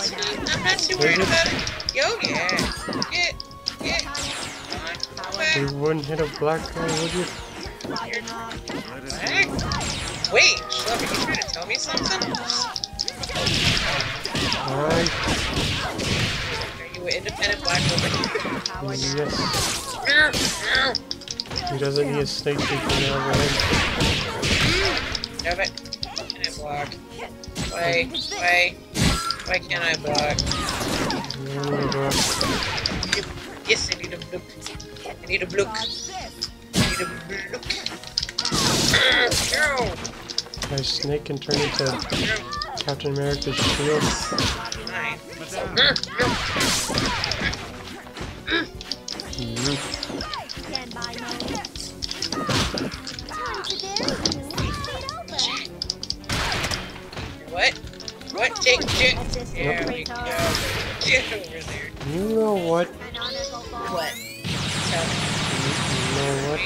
it's fine. I'm not too worried about it. Yo, yeah. Get. Come on. You wouldn't hit a black guy, would you? You're not. Wait, Shlomo, are you trying to tell me something? Alright. Are you an independent black woman? Yes. He doesn't need a snake to get over him. Damn it. Can I block? Why? Why can't I block? Oh my god. Yes, I need a block. I need a block. No! My snake can turn into Captain America's shield. Fine. What? Take shit! There we go. Get over there. You know what? What? You know what?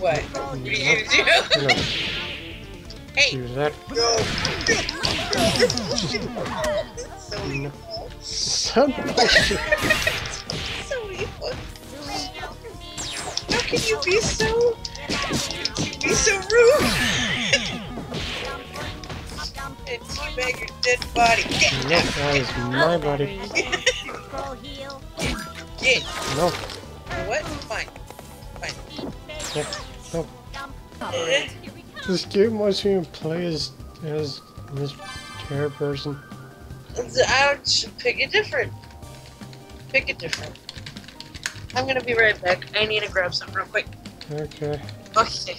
What? What are you gonna do? No. Hey! Do that. No! That's so evil. Some bullshit. So evil. How can you be so... rude? And teabag your dead body. Yeah, that is my body. Get. No. What? Fine. Yeah. No. This game wants me to play as this chair person. I should pick a different. I'm gonna be right back. I need to grab something real quick. Okay. Okay.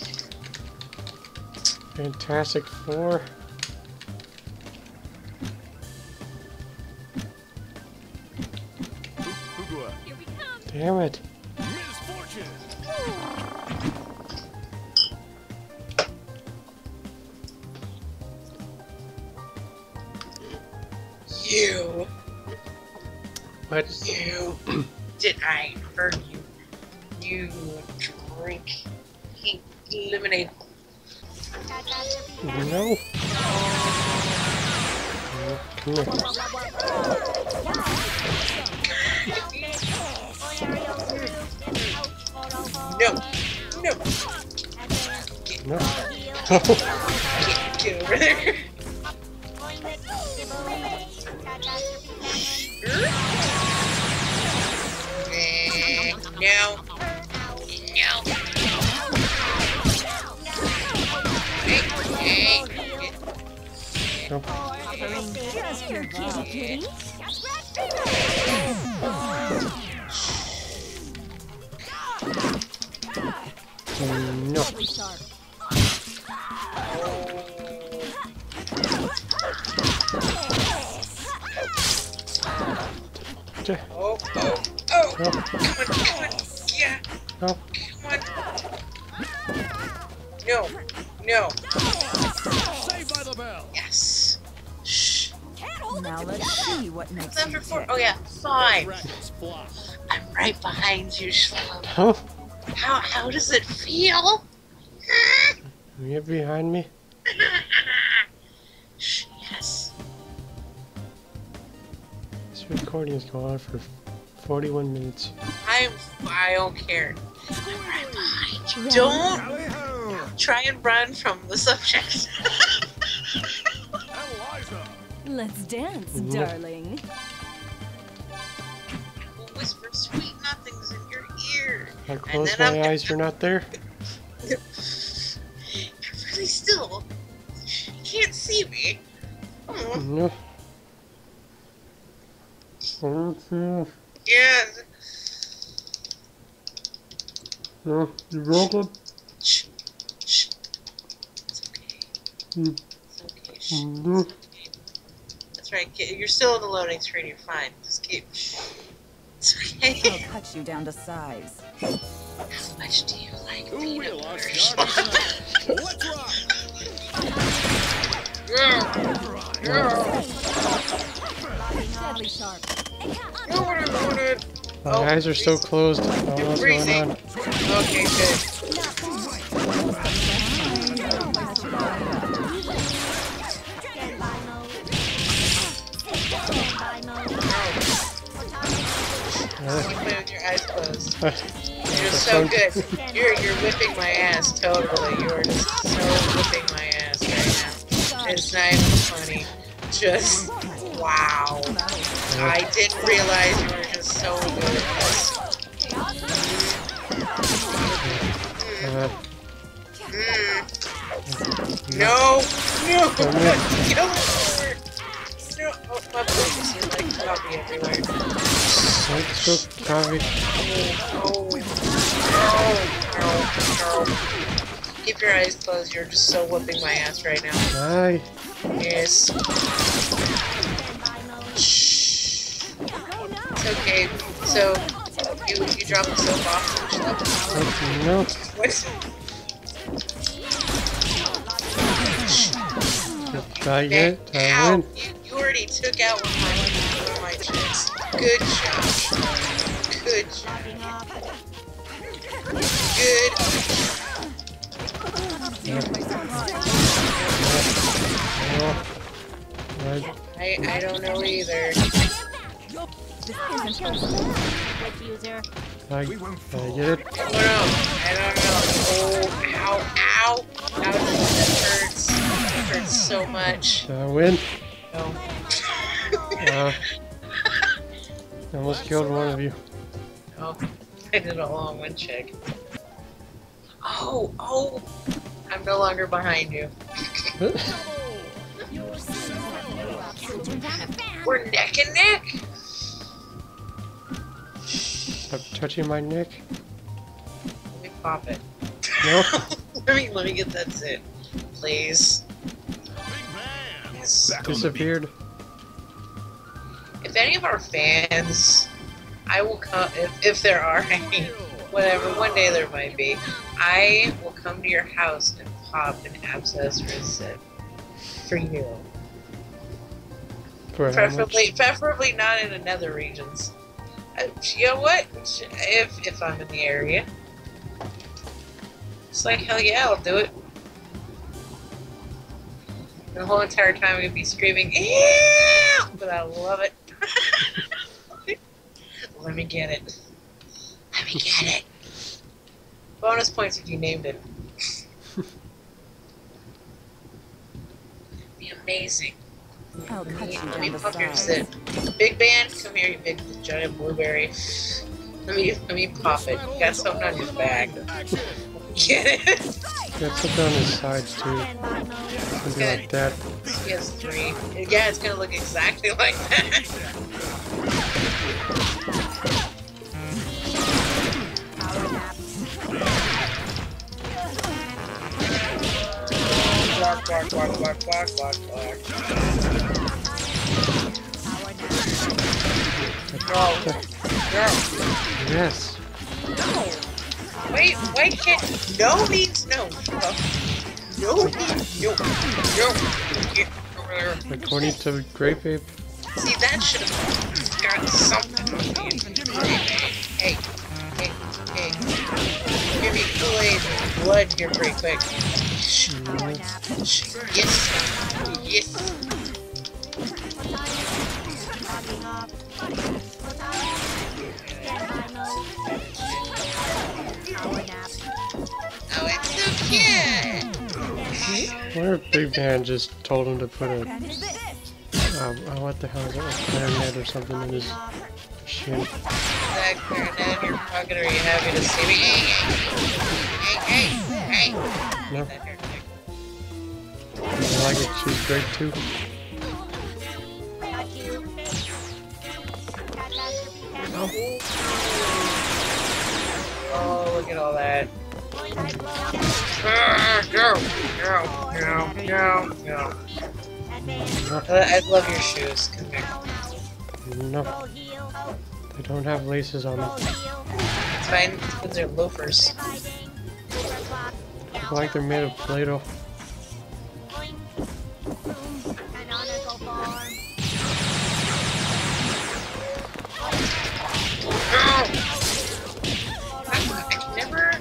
Fantastic Four. Damn it. Misfortune. You. What? You. Did I hurt you? You drink pink lemonade. No. Come here. No. No. Get over there. No. Nope. No. Oh. Come on. Yeah. No. Come on. No. Saved by the Bell. Yes. Now let's see what next. Oh yeah, 5. I'm right behind you, Shlomo. Huh? How does it feel? You're behind me. Yes. This recording has gone on for 41 minutes. I don't care. I'm right behind you. Don't try and run from the subject. Let's dance, darling. We'll whisper sweet nothings in your ear. I close my eyes, you're not there. You're really still. You can't see me. Oh. No. Yes. No, you're welcome. Shh. It's okay. It's okay. Shh. Right, you're still on the loading screen, you're fine. Just keep. It's okay. I'll cut you down to size. How much do you like peanut butter? Let's rock! Yeah. Deadly sharp. My eyes are so closed. You're freezing. Okay, good. You play with your eyes closed. You're so good. You're whipping my ass, totally. You're just so whipping my ass right now. It's not even funny. Just, wow. I didn't realize you were just so good at this. No! No! Kill her! No! Oh, my goodness, you like coffee everywhere. Psycho coffee. Oh, no. No, no. Keep your eyes closed, you're just so whooping my ass right now. Hi. Yes. Shh. It's okay. So, you drop the soap off and stuff. Oh, no. What? Try it. You already took out one of my tricks. Good job. Good job. Good job. I don't know either. This isn't a user. We won't get it. I don't know. Oh, ow, ow. Ow, that hurts. It hurts so much. Did I win? No. I almost killed one of you. Oh, I did a long one check. Oh. I'm no longer behind you. We're neck and neck. Stop touching my neck. Let me pop it. No. let me get that zip, please. Yes. Disappeared. If any of our fans, I will come. If there are any, whatever. One day there might be. I will come to your house and pop an abscess or a zip for you. For preferably not in another regions. You know what? If I'm in the area, it's like hell yeah, I'll do it. And the whole entire time I'm gonna be screaming, "Ew!" But I love it. Let me get it. Let me get it. Bonus points if you named it. It'd be amazing. Oh, let me pop your zip. Big band, come here, you big giant blueberry. Let me pop it. You got something on your back. Get it? Got something on his sides too. Something like that. He has three. Yeah, it's gonna look exactly like that. Bark, bark, bark, bark, bark, bark, bark. No. No. Yes. No. Wait, why can't... No means no. No means no. No. According to Grape Ape. See, that should have got something. Hey. Give me Kool-Aid blood here pretty quick. Yes. Oh, it's so cute! What if Big Man just told him to put a... what the hell is that? A clarinet or something in his shin? Is that clarinet in your pocket, or are you happy to see me? Hey! No. I like it, she's great too. Oh, look at all that. No. I love your shoes. Come here. No. They don't have laces on them. It's fine because they're loafers. I like they're made of Play-Doh.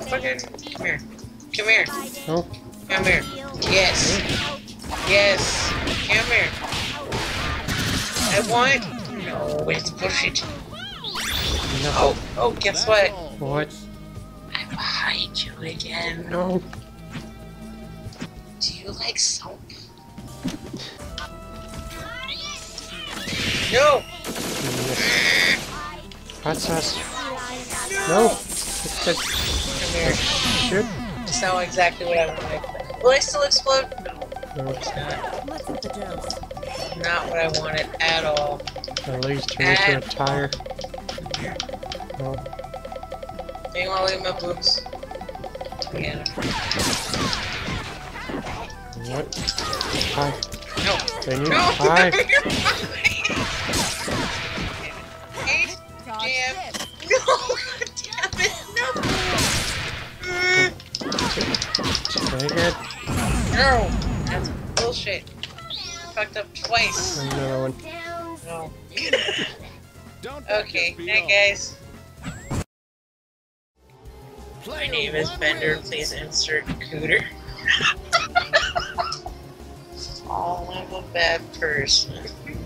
Come here. Oh. Come here. Yes. Yes. Come here. I want... No, wait, push it. No. Oh, guess what? What? I'm behind you again. No. Do you like soap? No! Hot sauce. No! It's just... Come here. Shoot. It's not exactly what I wanted. Will I still explode? No, it's not. Not what I wanted at all. My legs turned into a tire. Oh. Do you want to leave my boots? Yeah. What? Hi. No. Then you hi. Damn. No. Damn it. No. Very good. No. That's bullshit. I fucked up twice. Another one. No. Okay. Hey guys. My name is Bender. Please insert Cooter. Oh, I'm a bad person.